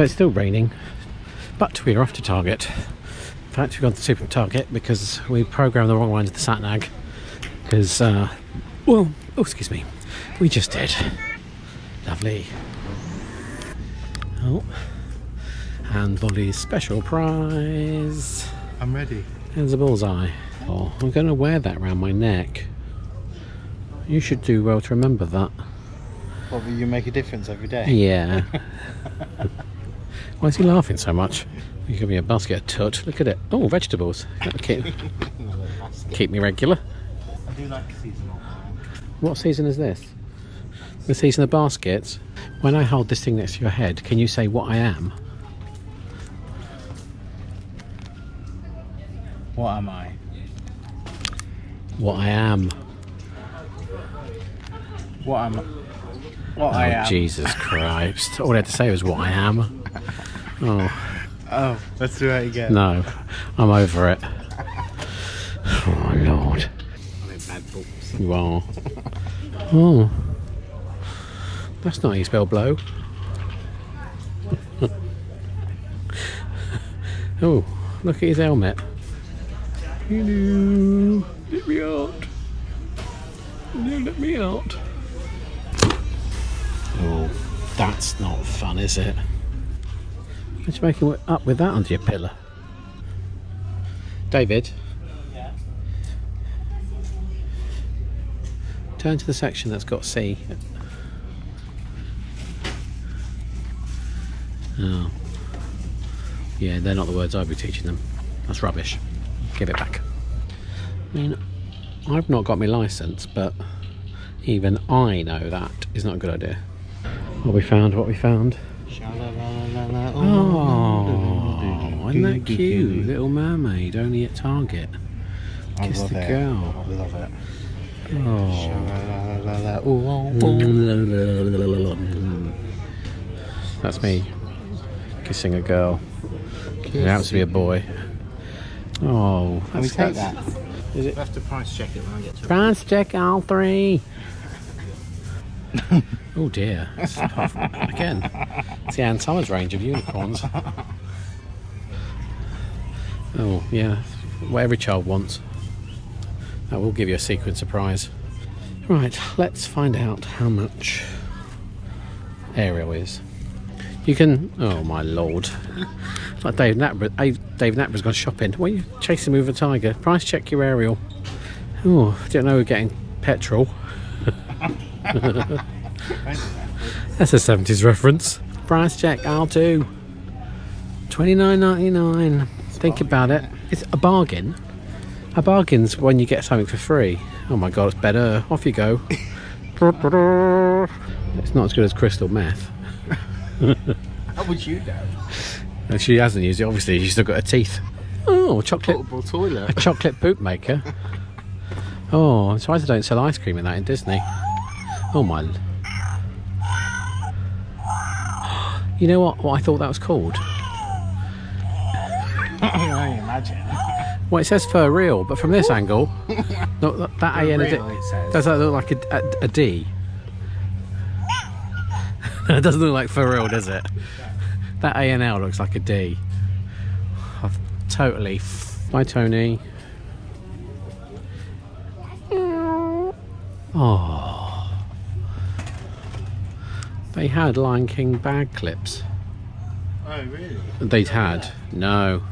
So it's still raining, but we're off to Target. In fact, we've gone to Super Target because we programmed the wrong one to the sat nav. Because, well, oh, excuse me, we just did. Lovely. Oh, and Bolly's special prize. I'm ready. There's a bullseye. Oh, I'm going to wear that around my neck. You should do well to remember that. Well, you make a difference every day. Yeah. Why is he laughing so much? You give me a basket of tut. Look at it. Oh, vegetables. Keep me regular. I do like seasonal. What season is this? The season of baskets. When I hold this thing next to your head, can you say what I am? What am I? What I am. What am I? What I am. Jesus Christ. All I had to say was what I am. Oh. Oh, let's do that again. No, I'm over it. Oh, my Lord. I'm in bad books. You are. Oh. That's not how you spell blow. Oh, look at his helmet. Hello. Let me out. No, let me out. Oh, that's not fun, is it? What are you making up with that under your pillow? David? Yeah? Turn to the section that's got C. Oh. Yeah, they're not the words I'd be teaching them. That's rubbish. Give it back. I mean, I've not got my licence, but even I know that is not a good idea. What we found, what we found. Oh, isn't that cute? Little Mermaid, only at Target. Kiss the girl. I love it. Oh. That's me kissing a girl. It happens to be a boy. Oh, can we take that? Is it? We have to price check it when I get to it. Price check all three. Oh dear. Again, it's the Anne Summers range of unicorns. Oh yeah, what every child wants. That will give you a secret surprise. Right, let's find out how much Ariel is. You can, oh my Lord. It's like Dave Knapper's gone shopping. Why are you chasing me with a tiger? Price check your Ariel. Oh, I didn't know we were getting petrol. That's a 70s reference. Price check, I'll do. $29.99. Think about it. It's a bargain. A bargain's when you get something for free. Oh my God, it's better. Off you go. It's not as good as crystal meth. How would you know? And she hasn't used it, obviously. She's still got her teeth. Oh, chocolate. Portable toilet. A chocolate boot maker. Oh, I'm surprised they don't sell ice cream in that in Disney. Oh my. You know what I thought that was called? I imagine. Well, it says for real, but from this angle, no, that for A and a D. Does that look like a D? It doesn't look like for real, does it? That A and L looks like a D. I've totally. Bye, Tony. Oh. They had Lion King bag clips. Oh, really? They'd had. That? No.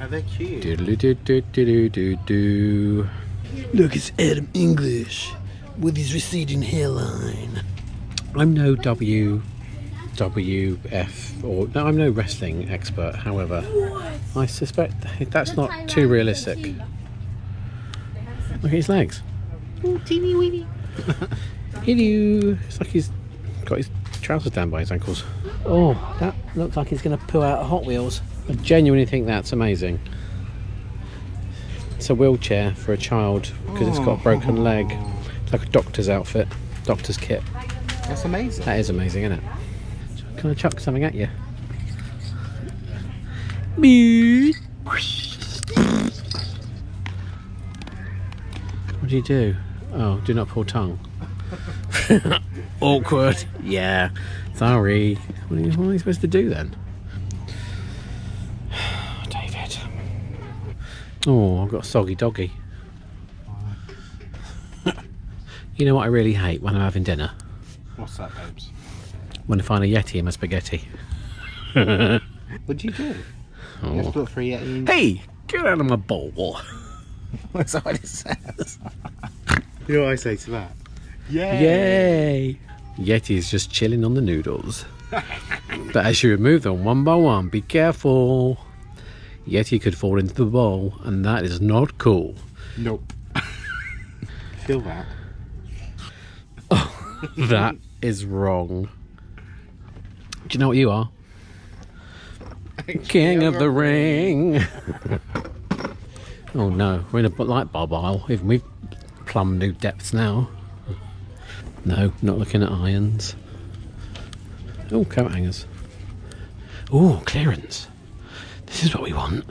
Are they cute? Doodly doo doo doo doo doo. Look, it's Aiden English with his receding hairline. I'm no WWF or no, I'm no wrestling expert. However, what? I suspect that's not too realistic. Look at his legs. Ooh, teeny weeny. Hello. It's like he's got his trousers down by his ankles. Oh, that looks like he's going to pull out Hot Wheels. I genuinely think that's amazing. It's a wheelchair for a child because it's got a broken leg. It's like a doctor's outfit, doctor's kit. That's amazing. That is amazing, isn't it? Can I chuck something at you? What do you do? Oh, do not pull tongue. Awkward. Yeah. Sorry. What are you supposed to do then? Oh, I've got a soggy doggy. You know what I really hate when I'm having dinner? What's that, babes? When I find a Yeti in my spaghetti. What do you do? Oh. You have to look for a Yeti. Hey! Get out of my bowl! That's what it says. You know what I say to that? Yay! Yay! Yeti is just chilling on the noodles. But as you remove them one by one, be careful. Yeti could fall into the bowl, and that is not cool. Nope. Feel that. Oh, that is wrong. Do you know what you are? King of the Ring. Oh no, we're in a light bulb aisle. Even we've plumbed new depths now. No, not looking at irons. Oh, coat hangers. Oh, clearance. This is what we want.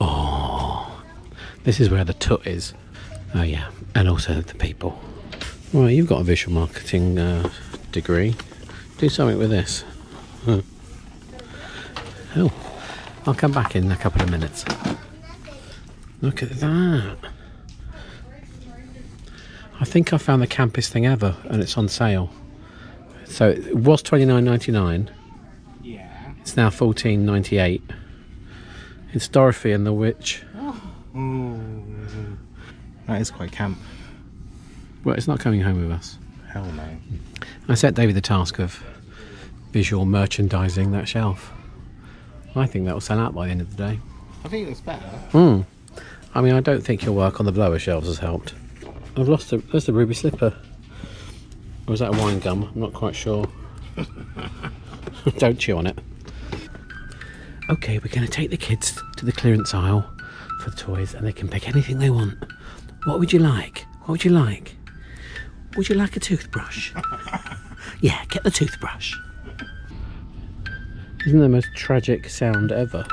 Oh, this is where the toot is. Oh yeah, and also the people. Well, you've got a visual marketing degree. Do something with this. Huh. Oh, I'll come back in a couple of minutes. Look at that. I think I found the campest thing ever, and it's on sale. So it was $29.99. Yeah. It's now $14.98. It's Dorothy and the Witch. Oh. That is quite camp. Well, it's not coming home with us. Hell no. I set David the task of visual merchandising that shelf. I think that will sell out by the end of the day. I think it's better. Hmm. I mean, I don't think your work on the blower shelves has helped. I've lost the... There's the ruby slipper. Or is that a wine gum? I'm not quite sure. Don't chew on it. Okay, we're going to take the kids to the clearance aisle for the toys, and they can pick anything they want. What would you like? What would you like? Would you like a toothbrush? Yeah, get the toothbrush. Isn't the most tragic sound ever?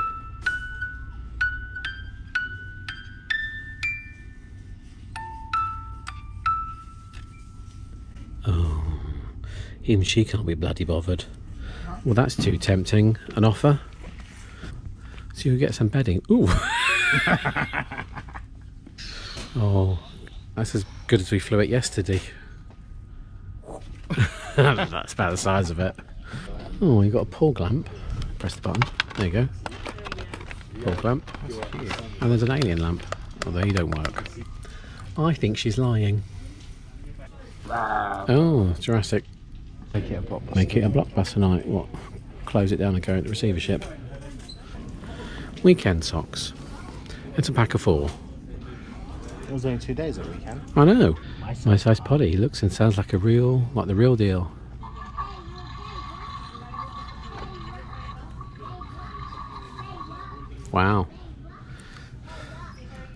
Oh, even she can't be bloody bothered. Well, that's too tempting an offer. So you get some bedding. Ooh. Oh, that's as good as we flew it yesterday. That's about the size of it. Oh, you've got a Porg lamp. Press the button. There you go. Porg lamp. And there's an alien lamp. Although you don't work. I think she's lying. Oh, Jurassic. Make it a blockbuster. Make it a blockbuster night. What? Close it down and go into receivership. Weekend socks. It's a pack of 4. It was only 2 days at weekend. I know. My size potty. He looks and sounds like a real, like the real deal. Wow.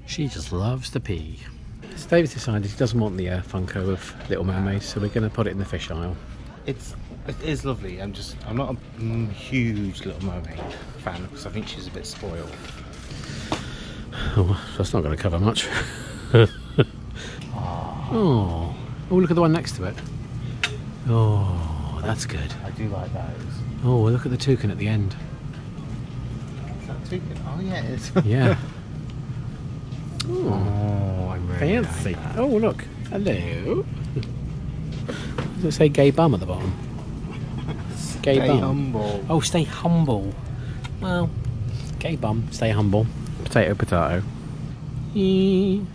She just loves to pee. So David's decided he doesn't want the Funko of Little Mermaid, so we're going to put it in the fish aisle. It is lovely. I'm not a huge Little Mermaid fan because I think she's a bit spoiled. Oh, that's not going to cover much. Oh. Oh, look at the one next to it. Oh, that's good. I do like those. Oh, well, look at the toucan at the end. Oh yeah, it is. Yeah. Ooh. Oh, I really fancy. Like that. Oh look, hello. Does it say gay bum at the bottom? Gay stay bum. Humble. Oh, stay humble. Well, gay bum, stay humble. Potato, potato. Eee.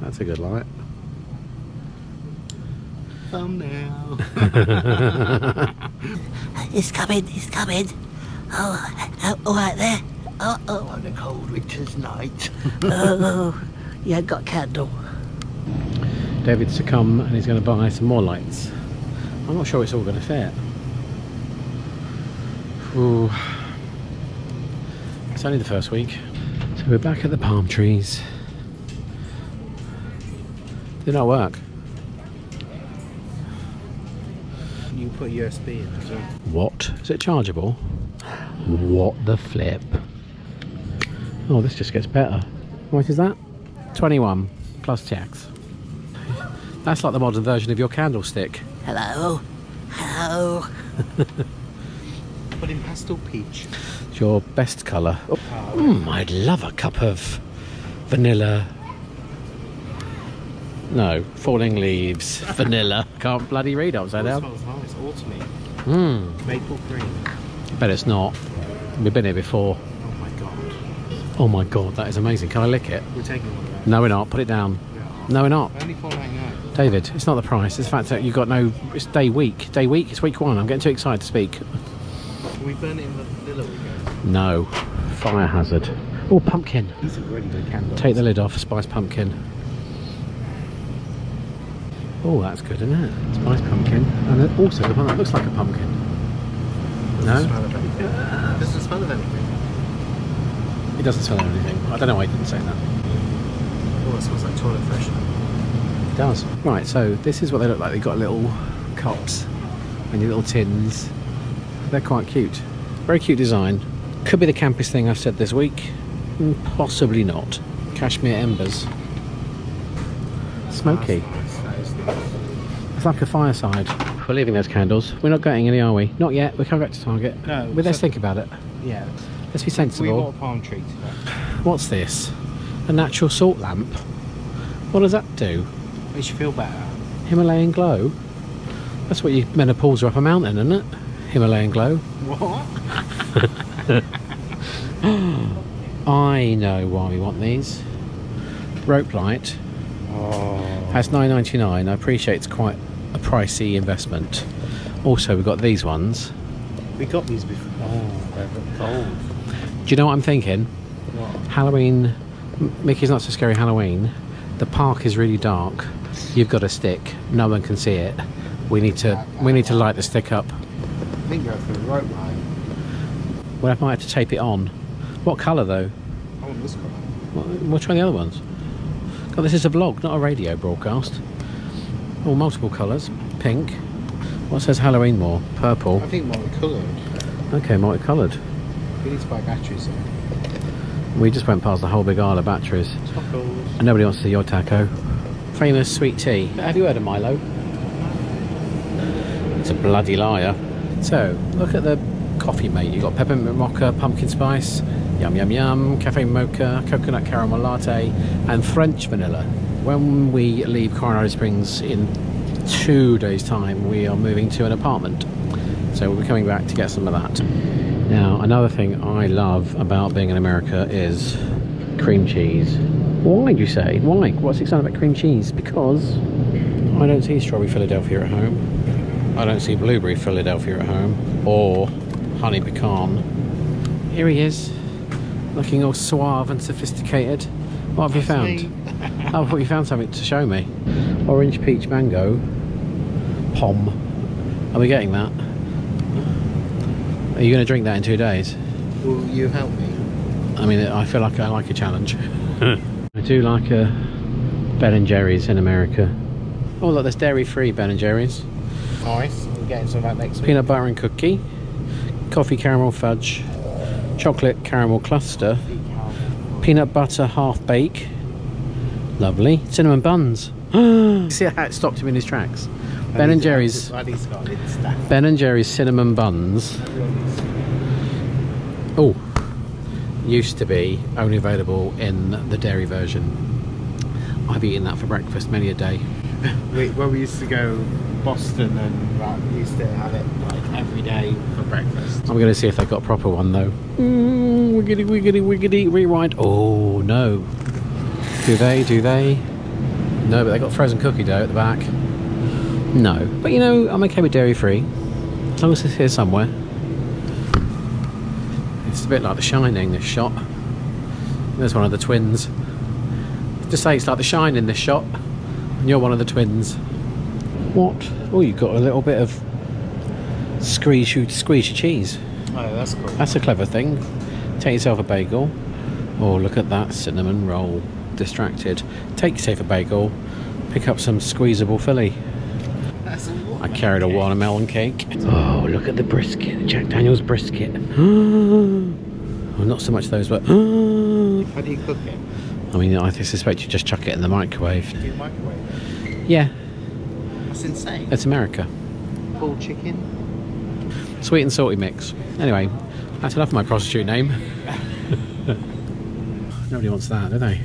That's a good light. Thumbnail. He's coming. He's coming. Oh, all right there. Oh, on a cold winter's night. Oh, yeah, I've got a candle. David's to come and he's going to buy some more lights. I'm not sure it's all going to fit. Ooh. It's only the first week. So we're back at the palm trees. Did not work. You put USB in as well. What? Is it chargeable? What the flip? Oh, this just gets better. What is that? 21 plus tax. That's like the modern version of your candlestick. Hello. Hello. But in pastel peach. It's your best colour. Oh, I'd love a cup of vanilla. No, falling leaves, vanilla. Can't bloody read upside down. It smells nice, autumny. Mm. Maple cream. Bet it's not. We've been here before. Oh my god. Oh my god, that is amazing. Can I lick it? We're taking one of those. No, we're not. Put it down. We no, we're not. Only $4.99. David, it's not the price. It's the fact that you've got no. It's day week. Day week. It's week 1. I'm getting too excited to speak. We burn it in the vanilla we go. No, fire hazard. Oh, pumpkin. These are really good candles. Take the lid off. Spice pumpkin. Oh, that's good, isn't it? Spice pumpkin, and then also the one that looks like a pumpkin. No? Doesn't smell of anything. Doesn't smell of anything. It doesn't smell of anything. I don't know why you didn't say that. Oh, it smells like toilet freshener. It does. Right, so this is what they look like. They've got little cups and your little tins. They're quite cute. Very cute design. Could be the campiest thing I've said this week. Possibly not. Cashmere embers. Smoky. It's like a fireside. We're leaving those candles. We're not getting any, are we? Not yet. We're coming back to Target. No. Well, let's think about it. Yeah. Let's be sensible. We bought a palm tree today. What's this? A natural salt lamp. What does that do? Makes you feel better. Himalayan glow. That's what you menopause are up a mountain, isn't it? Himalayan glow. What? I know why we want these. Rope light. Oh. That's $9.99. I appreciate it's quite a pricey investment. Also, we've got these ones. We got these before. Oh, they're gold. Do you know what I'm thinking? What? Halloween. Mickey's Not So Scary Halloween. The park is really dark. You've got a stick. No one can see it. We need to light the stick up. I think you're for the rope light. Well, I might have to tape it on. What colour though? I want this colour. We'll try the other ones. God, this is a vlog, not a radio broadcast. All multiple colours. Pink. What says Halloween more? Purple. I think multicoloured. Okay, multicoloured. We need to buy batteries though. We just went past the whole big aisle of batteries. Tacos. And nobody wants to see your taco. Famous sweet tea. Have you heard of Milo? It's a bloody liar. So, look at the coffee, mate. You've got peppermint mocha, pumpkin spice. Yum yum yum, cafe mocha, coconut caramel latte and French vanilla. When we leave Coronado Springs in 2 days time, we are moving to an apartment. So we'll be coming back to get some of that. Now, another thing I love about being in America is cream cheese. Why do you say? Why? What's exciting about cream cheese? Because I don't see strawberry Philadelphia at home. I don't see blueberry Philadelphia at home or honey pecan. Here he is. Looking all suave and sophisticated. What have you found? Oh, I thought you found something to show me. Orange, peach, mango, pom. Are we getting that? Are you going to drink that in 2 days? Will you help me? I mean, I feel like I like a challenge. I do like a Ben and Jerry's in America. Oh look, there's dairy-free Ben and Jerry's. Nice. We're getting some of that next week. Peanut butter and cookie, coffee caramel fudge. Chocolate caramel cluster, peanut butter half bake, lovely, cinnamon buns. See how it stopped him in his tracks. Ben and Jerry's. Ben and Jerry's cinnamon buns. Oh, used to be only available in the dairy version. I've eaten that for breakfast many a day. When we used to go Boston and we used to have it like every day for breakfast. I'm going to see if they've got a proper one though. Wiggity wiggity wiggity rewind. Oh no. Do they? No, but they got frozen cookie dough at the back. No, but you know, I'm okay with dairy free. As long as it's here somewhere. It's a bit like The Shining, this shop. There's one of the twins. Just say it's like The Shining, this shop. And you're one of the twins. What? Oh, you've got a little bit of squeeze your cheese. Oh, that's cool. That's a clever thing. Take yourself a bagel. Oh, look at that cinnamon roll. Distracted. Take yourself a bagel. Pick up some squeezable Philly. That's a watermelon. I carried a watermelon cake. Oh, look at the brisket. The Jack Daniel's brisket. Well, not so much those, but... How do you cook it? I mean, I suspect you just chuck it in the microwave. Do you microwave it? Yeah. That's insane. It's America. Full chicken. Sweet and salty mix. Anyway, that's enough of my prostitute name. Nobody wants that, do they?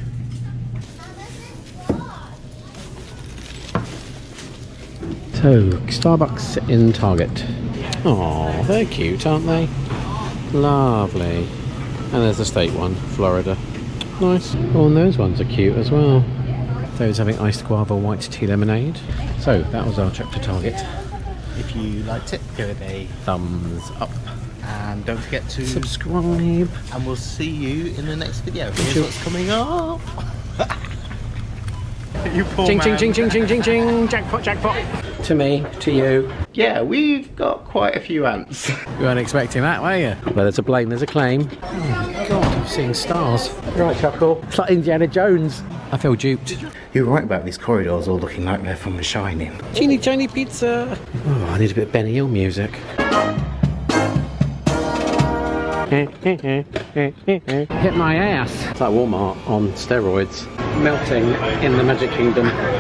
So, Starbucks in Target. Oh, they're cute, aren't they? Lovely. And there's the state one, Florida. Nice. Oh, and those ones are cute as well. Those having iced guava white tea lemonade. So, that was our trip to Target. If you liked it, give it a thumbs up. And don't forget to subscribe. And we'll see you in the next video. Here's what's coming up. You poor man. Ching, ching, ching, ching, ching, ching. Jackpot, jackpot. To me, to you. Yeah, we've got quite a few ants. You weren't expecting that, were you? Well, there's a blame, there's a claim. Oh my God, I'm seeing stars. Right, Chuckle. It's like Indiana Jones. I feel duped. You're right about these corridors all looking like they're from The Shining. Teeny tiny pizza. Oh, I need a bit of Benny Hill music. Hit my ass. It's like Walmart on steroids. Melting in the Magic Kingdom.